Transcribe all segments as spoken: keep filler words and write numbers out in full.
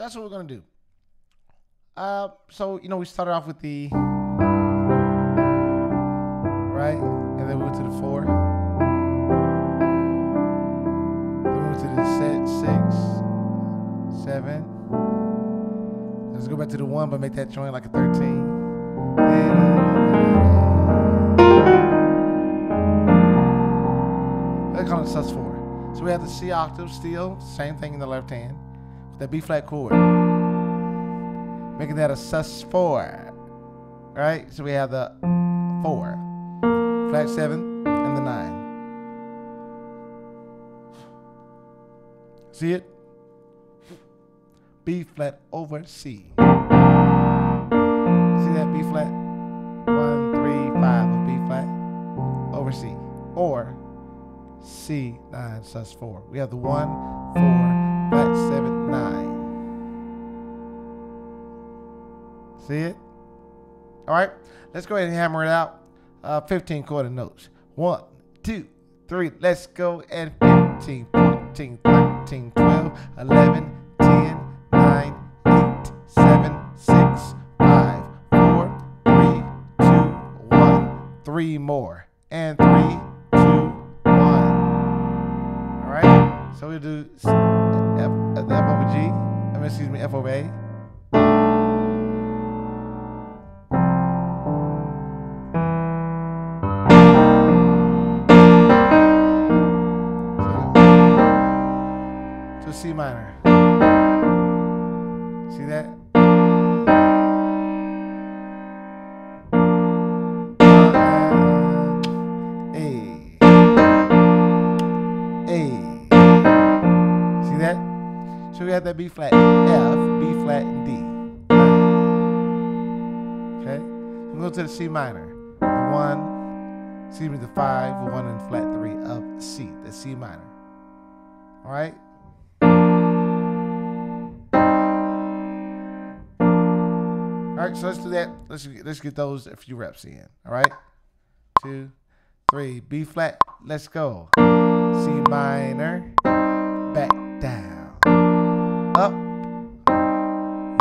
So that's what we're going to do. Uh, so, you know, we started off with the, right? And then we went to the four. Then we went to the set, six, seven. Let's go back to the one, but make that joint like a thirteen. And they're calling it sus four. So we have the C octave still, same thing in the left hand, with that B flat chord. Making that a sus four, right? So we have the four, flat seven, and the nine. See it? B flat over C. See that B flat? One, three, five of B flat over C. Or C, nine, sus four. We have the one, four, flat seven, nine. See it? All right, let's go ahead and hammer it out. Uh, fifteen quarter notes. One, two, three. Let's go at fifteen, fourteen, thirteen, twelve, eleven, ten, nine, eight, seven, six, five, four, three, two, one. Three more. And three, two, one. All right, so we'll do F, F over G. I mean, excuse me, F over A. C minor. See that? A. A. See that? So we have that B flat, F, B flat, and D. Okay? We go to the C minor. The one, excuse me, the five, the one, and flat three of C, the C minor. All right? All right, so let's do that. Let's let's get those a few reps in. All right, two, three, B flat. Let's go. C minor, back down, up,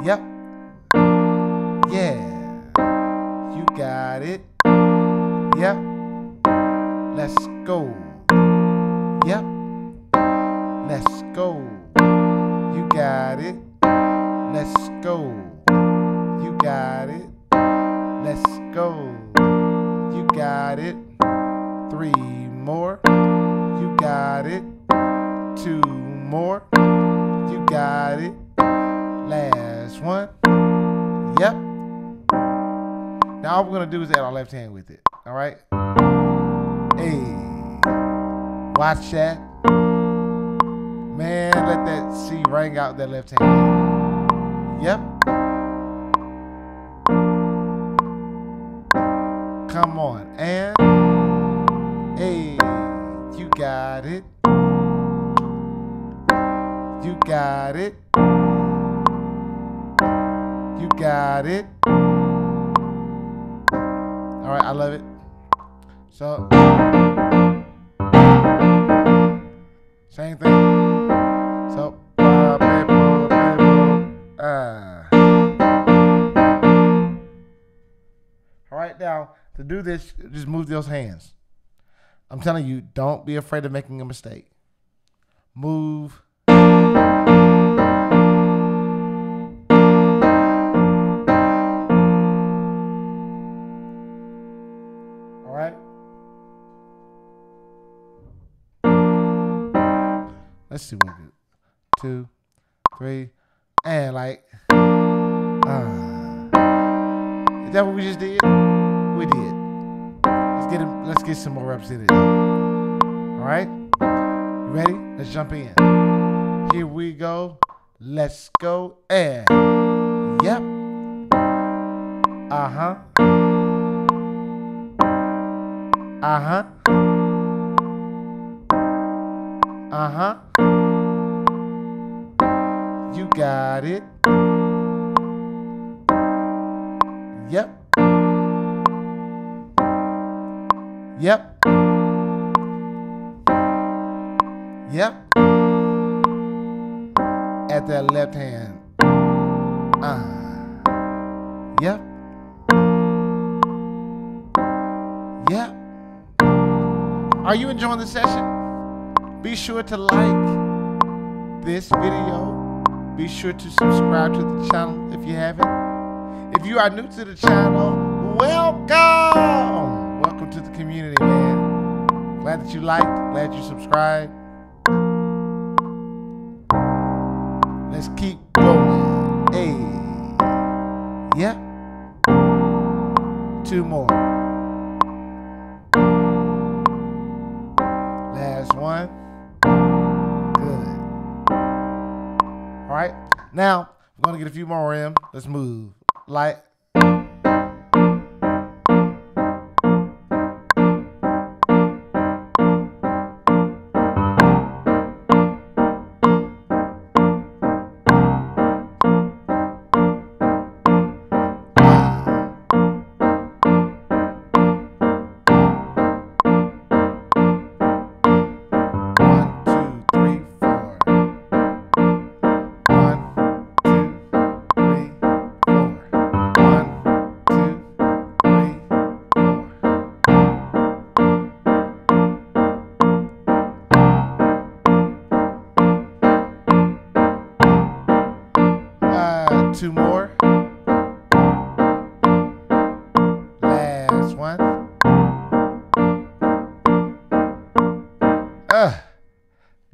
yep, yeah, you got it, yep. Let's go, yep. Let's go, you got it. Let's go. You got it. Let's go. You got it. Three more. You got it. Two more. You got it. Last one. Yep. Now all we're going to do is add our left hand with it. All right? Hey. Watch that. Man, let that C ring out that left hand. Yep. Come on, and hey, you got it, you got it, you got it. All right, I love it. So, same thing. So, uh, all right, now. To do this, just move those hands. I'm telling you, don't be afraid of making a mistake. Move. All right. Let's see what we do. Two, three, and like. Uh, is that what we just did? We did. Let's get him, let's get some more reps in it. Alright? You ready? Let's jump in. Here we go. Let's go and yep. Uh-huh. Uh-huh. Uh-huh. You got it. Yep. Yep. Yep. At that left hand. Uh, yep. Yep. Are you enjoying the session? Be sure to like this video. Be sure to subscribe to the channel if you haven't. If you are new to the channel, welcome! Welcome to the community, man. Glad that you liked, glad you subscribed. Let's keep going. Hey. Yep. Two more. Last one. Good. All right. Now, we're going to get a few more in. Let's move. Light. Two more. Last one. Uh,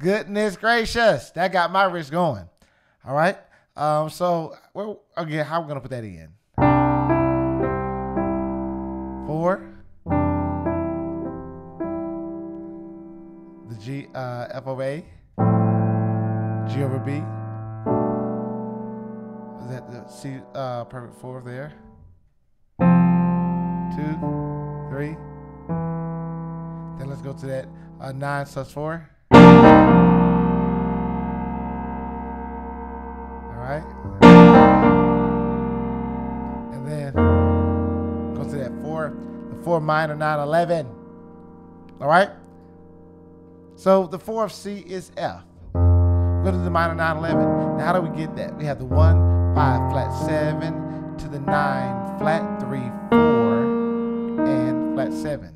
goodness gracious. That got my wrist going. All right. Um, so, well, again, how are we going to put that in? Four. The G, uh, F over A. G over B. That the C uh, perfect four there. Two, three. Then let's go to that uh, nine sus four. All right. And then go to that four, the four minor nine eleven. All right. So the four of C is F. Go to the minor nine eleven. Now how do we get that? We have the one. Five flat seven to the nine flat three four and flat seven.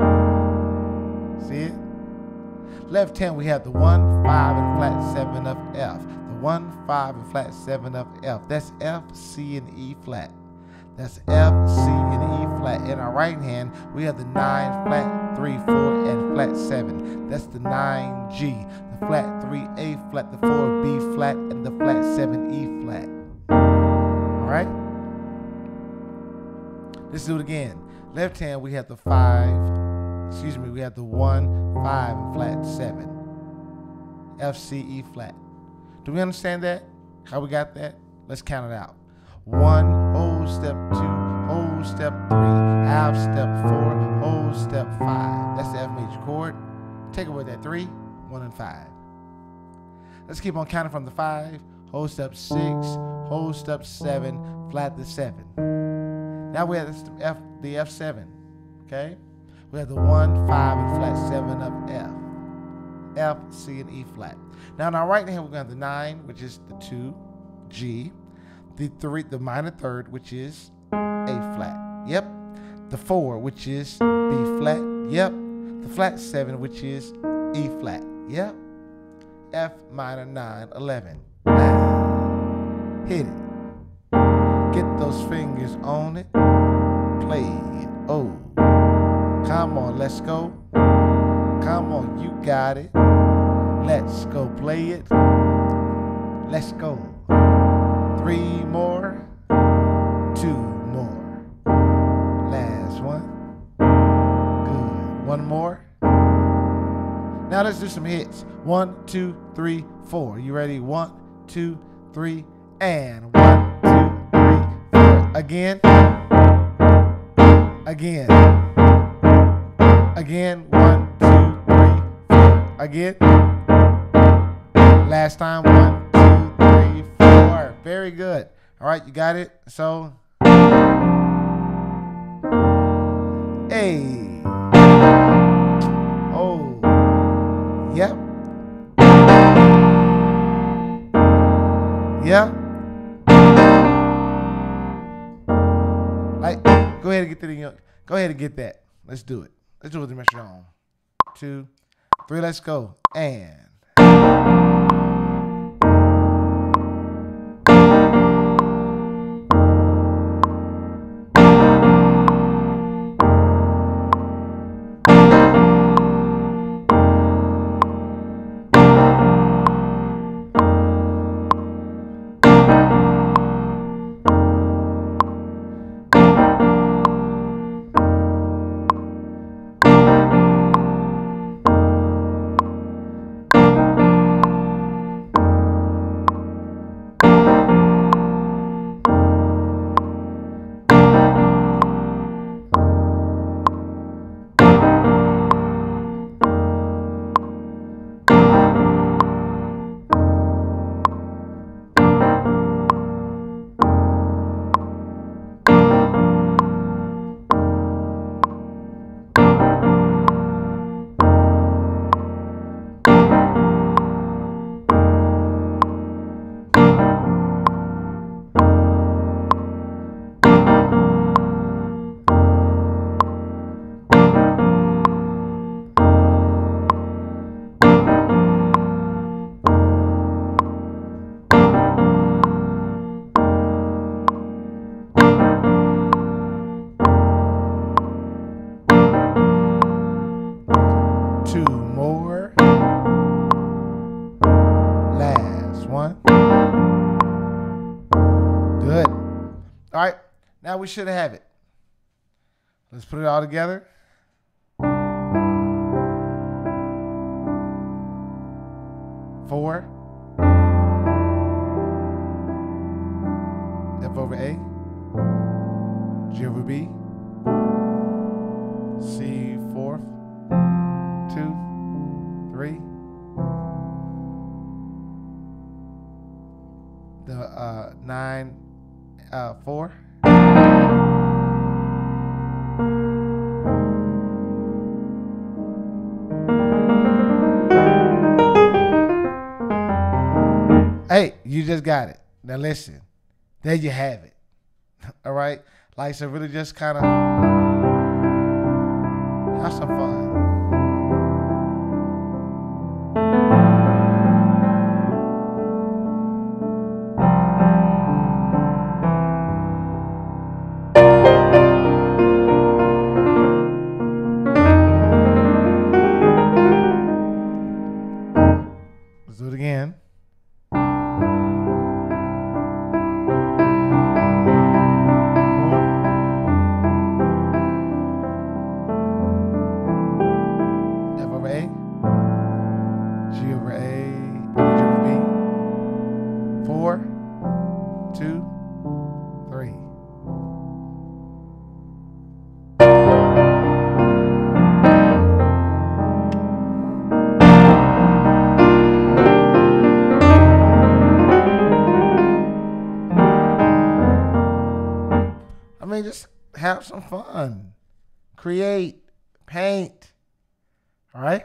See it? Left hand we have the one five and flat seven of F. The one five and flat seven of F. That's F, C, and E flat. That's F, C, and E flat. In our right hand we have the nine flat three four and flat seven. That's the nine G, the flat three A flat, the four B flat, and the flat seven E flat. Right? Let's do it again. Left hand, we have the five, excuse me, we have the one, five, and flat seven. F, C, E flat. Do we understand that? How we got that? Let's count it out. One, whole step two, whole step three, half step four, whole step five. That's the F major chord. Take away that three, one, and five. Let's keep on counting from the five, whole step six, whole step seven, flat the seven. Now we have this F, the F seven, okay? We have the one, five, and flat seven of F. F, C, and E flat. Now in our right hand, we're gonna have the nine, which is the two, G. The three, the minor third, which is A flat, yep. The four, which is B flat, yep. The flat seven, which is E flat, yep. F minor nine, eleven. Hit it. Get those fingers on it. Play it. Oh. Come on, let's go. Come on, you got it. Let's go play it. Let's go. Three more. Two more. Last one. Good. One more. Now let's do some hits. One, two, three, four. You ready? One, two, three, and one, two, three, four. Again. Again. Again. One, two, three, four. Again. Last time. One, two, three, four. Very good. All right, you got it? So. Hey. Oh. Yep. Yep. Right, go ahead and get that in your, go ahead and get that. Let's do it. Let's do it with the metronome. Two, three, let's go. And now we should have it. Let's put it all together. Four. F over A. G over B. C fourth. Two. Three. The uh, nine. Uh, four. Hey, you just got it. Now listen, there you have it. All right, like so, really just kind of have some fun. Let's do it again. Just have some fun. Create. Paint. All right?